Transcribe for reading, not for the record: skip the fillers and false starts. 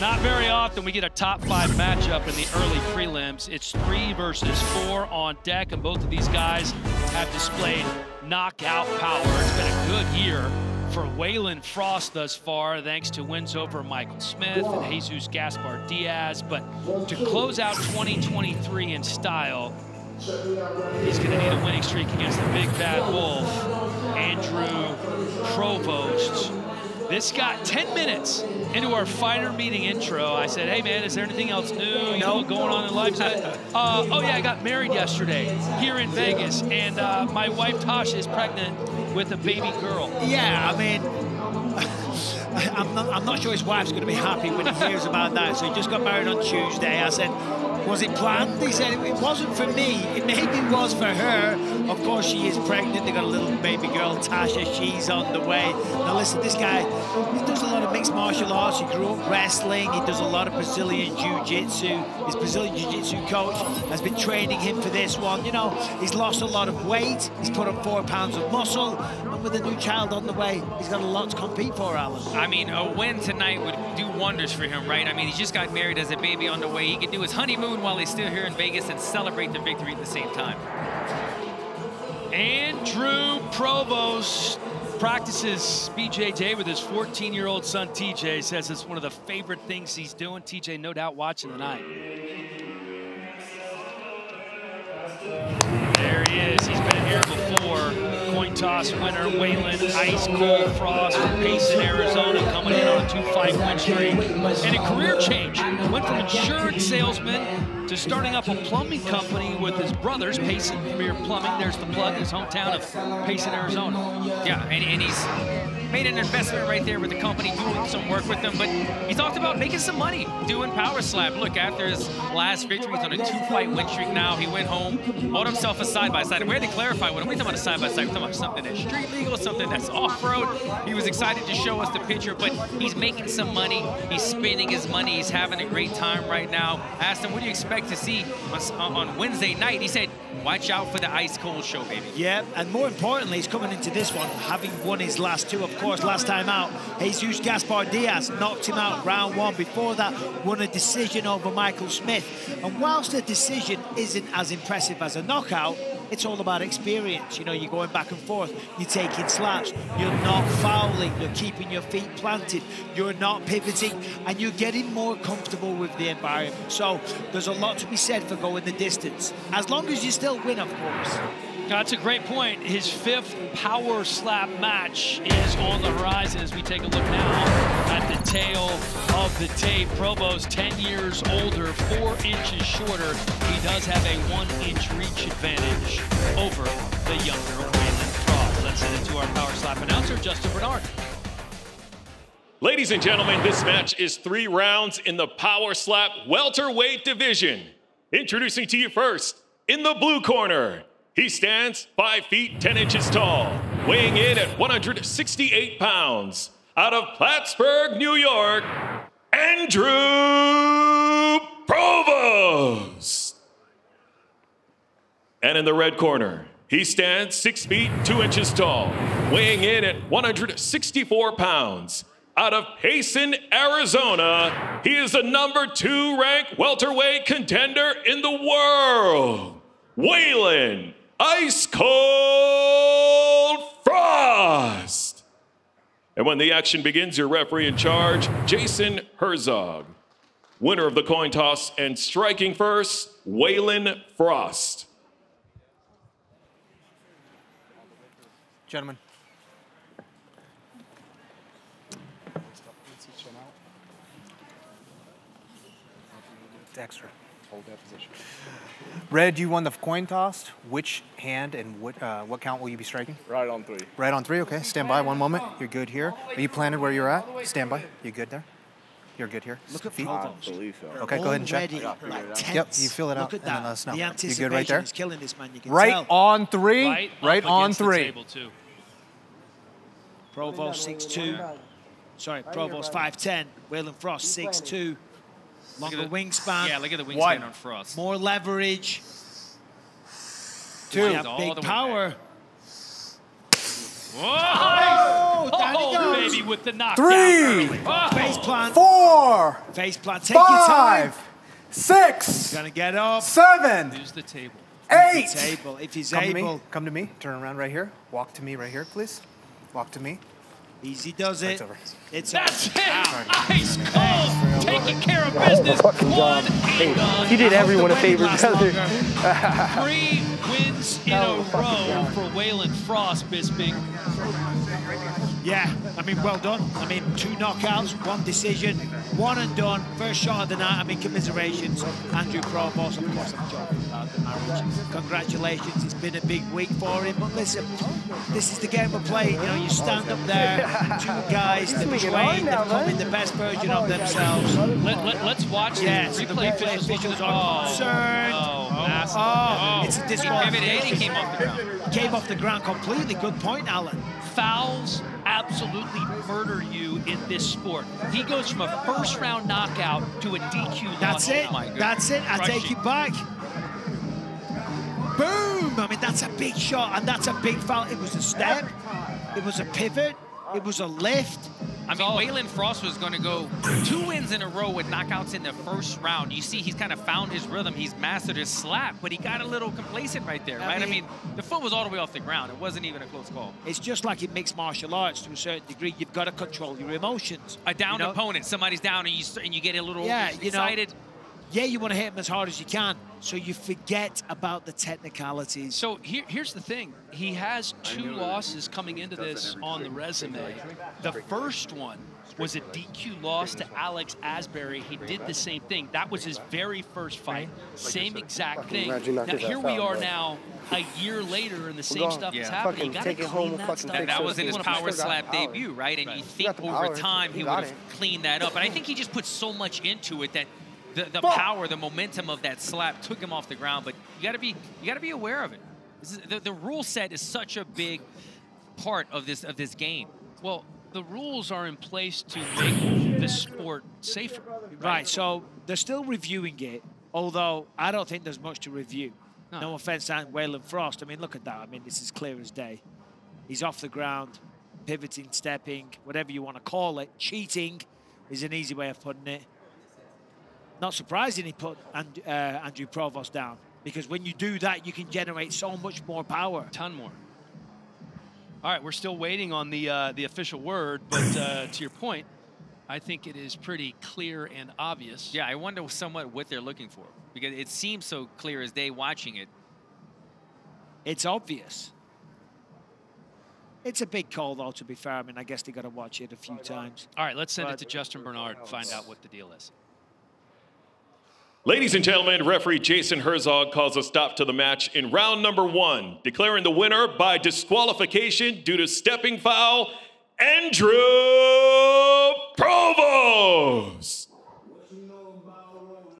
Not very often we get a top five matchup in the early prelims. It's 3 versus 4 on deck, and both of these guys have displayed knockout power. It's been a good year for Waylon Frost thus far, thanks to wins over Michael Smith and Jesus Gaspar Diaz. But to close out 2023 in style, he's going to need a winning streak against the big bad wolf, Andrew Provost. This got 10 minutes into our fighter meeting intro. I said, hey man, is there anything else new, you know, going on in life? Oh yeah, I got married yesterday here in Vegas, and my wife Tasha is pregnant with a baby girl. Yeah, I mean, I'm not sure his wife's gonna be happy when he hears about that. So he just got married on Tuesday. I said, was it planned? He said, it wasn't for me. It maybe was for her. Of course, she is pregnant. They've got a little baby girl, Tasha. She's on the way. Now, listen, this guy, he does a lot of mixed martial arts. He grew up wrestling. He does a lot of Brazilian jiu-jitsu. His Brazilian jiu-jitsu coach has been training him for this one. You know, he's lost a lot of weight. He's put on 4 pounds of muscle. And with a new child on the way, he's got a lot to compete for, Alan. I mean, a win tonight would do wonders for him, right? I mean, he just got married, as a baby on the way. He could do his honeymoon while he's still here in Vegas and celebrate the victory at the same time. Andrew Provost practices BJJ with his 14-year-old son, TJ. Says it's one of the favorite things he's doing. TJ, no doubt, watching tonight. There he is. He's been here before. Coin toss winner, Waylon Ice Cold Frost from Payson, Arizona, coming in on a 2-fight win streak. And a career change. Went from insurance salesman to starting up a plumbing company with his brothers, Payson Beer Plumbing. There's the plug, in his hometown of Payson, Arizona. Yeah, and he's made an investment right there with the company, doing some work with them. But he talked about making some money doing power slap. Look, after his last victory, he's on a 2-fight win streak now. He went home, bought himself a side-by-side. And we had to clarify, when we talk about a side-by-side, we're talking about something that's street legal, something that's off-road. He was excited to show us the picture, but he's making some money. He's spending his money. He's having a great time right now. Asked him, what do you expect to see on Wednesday night? He said, watch out for the Ice Cold show, baby. Yeah, and more importantly, he's coming into this one having won his last two. Of course, last time out, Jesus Gaspar Diaz knocked him out round 1. Before that, won a decision over Michael Smith. And whilst the decision isn't as impressive as a knockout, it's all about experience. You know, you're going back and forth, you're taking slaps, you're not fouling, you're keeping your feet planted, you're not pivoting, and you're getting more comfortable with the environment. So there's a lot to be said for going the distance, as long as you still win, of course. That's a great point. His 5th power slap match is on the horizon as we take a look now at the tail of the tape. Provost, 10 years older, 4 inches shorter. He does have a 1-inch reach advantage over the younger Waylon Frost. Let's send it to our power slap announcer, Justin Bernard. Ladies and gentlemen, this match is 3 rounds in the power slap welterweight division. Introducing to you first, in the blue corner, he stands 5 feet 10 inches tall, weighing in at 168 pounds. Out of Plattsburgh, New York, Andrew Provost. And in the red corner, he stands 6 feet 2 inches tall, weighing in at 164 pounds. Out of Payson, Arizona, he is the number 2 ranked welterweight contender in the world, Waylon Ice Cold Frost. And when the action begins, your referee in charge, Jason Herzog. Winner of the coin toss and striking first, Waylon Frost. Gentlemen. It's extra. Hold that position. Red, you won the coin toss. Which hand and what count will you be striking? Right on 3. Right on 3, okay. Stand by 1 moment. You're good here. Are you planted where you're at? Stand by. You good there? You're good here. Look at feet. I believe so. Okay, go ahead and check. Like yep, you feel it out. Look at that. Let us know. You good right there? Killing this man. You can right tell. On 3. Right on 3. Table too. Provost 6'2". Sorry, Provost 5'10". Waylon Frost 6'2". Longer wingspan. Yeah, look at the wingspan on Frost. More leverage. Big power. Whoa! Oh! Oh, baby, with the knockdown. 3, oh. Face plant. 4, face plant. Take 5, your time. 6. He's gonna get up. 7. Use the table. 8. The table. If he's able, come to me. Turn around right here. Walk to me right here, please. Walk to me. Easy does it. It's that's over. It. Wow. Ice cold. Taking care of business. One and he did everyone a favor, brother. 3 wins in a row for Waylon Frost, Bisping. Yeah, I mean, well done. I mean, 2 knockouts, 1 decision, 1 and done. First shot of the night. I mean, commiserations. Andrew Provost, of course, I'm talking about the marriage. Congratulations. It's been a big week for him. But listen, this is the game we're playing. You know, you stand up there, 2 guys that train, that come in the best version of themselves. Let's watch this. The replay officials are concerned. Oh, it's a disqualification. Came off the ground. Came off the ground completely. Good point, Alan. Fouls absolutely murder you in this sport. He goes from a first-round knockout to a DQ knockout. That's it. That's it. I take you back. Boom! I mean, that's a big shot, and that's a big foul. It was a step. It was a pivot. It was a lift. I mean, Waylon Frost was going to go 2 wins in a row with knockouts in the first round. You see, he's kind of found his rhythm. He's mastered his slap, but he got a little complacent right there, right? I mean, the foot was all the way off the ground. It wasn't even a close call. It's just like in mixed martial arts to a certain degree. You've got to control your emotions. A downed opponent, somebody's down, and you get a little excited. Yeah, you want to hit him as hard as you can, so you forget about the technicalities. So here's the thing. He has 2 losses coming into this on the resume. The first one was a DQ loss to Alex Asbury. He did the same thing. That was his very first fight. Same exact thing. Now, here we are now, a year later, and the same stuff is happening. You got to clean that stuff. That was in his power slap debut, right? And you think over time he would have cleaned that up. And I think he just put so much into it that the power, the momentum of that slap took him off the ground, but you gotta be aware of it. This is, the rule set is such a big part of this game. Well, the rules are in place to make the sport safer. Right, so they're still reviewing it, although I don't think there's much to review. No offense, Waylon Frost. I mean, look at that. I mean, this is clear as day. He's off the ground, pivoting, stepping, whatever you want to call it. Cheating is an easy way of putting it. Not surprising he put Andrew Provost down, because when you do that, you can generate so much more power. A ton more. All right, we're still waiting on the official word, but to your point, I think it is pretty clear and obvious. Yeah, I wonder somewhat what they're looking for, because it seems so clear as day watching it. It's obvious. It's a big call, though, to be fair. I mean, I guess they got to watch it a few times. All right, let's send it to Justin Bernard and find out what the deal is. Ladies and gentlemen, referee Jason Herzog calls a stop to the match in round number 1, declaring the winner by disqualification due to stepping foul, Andrew Provost.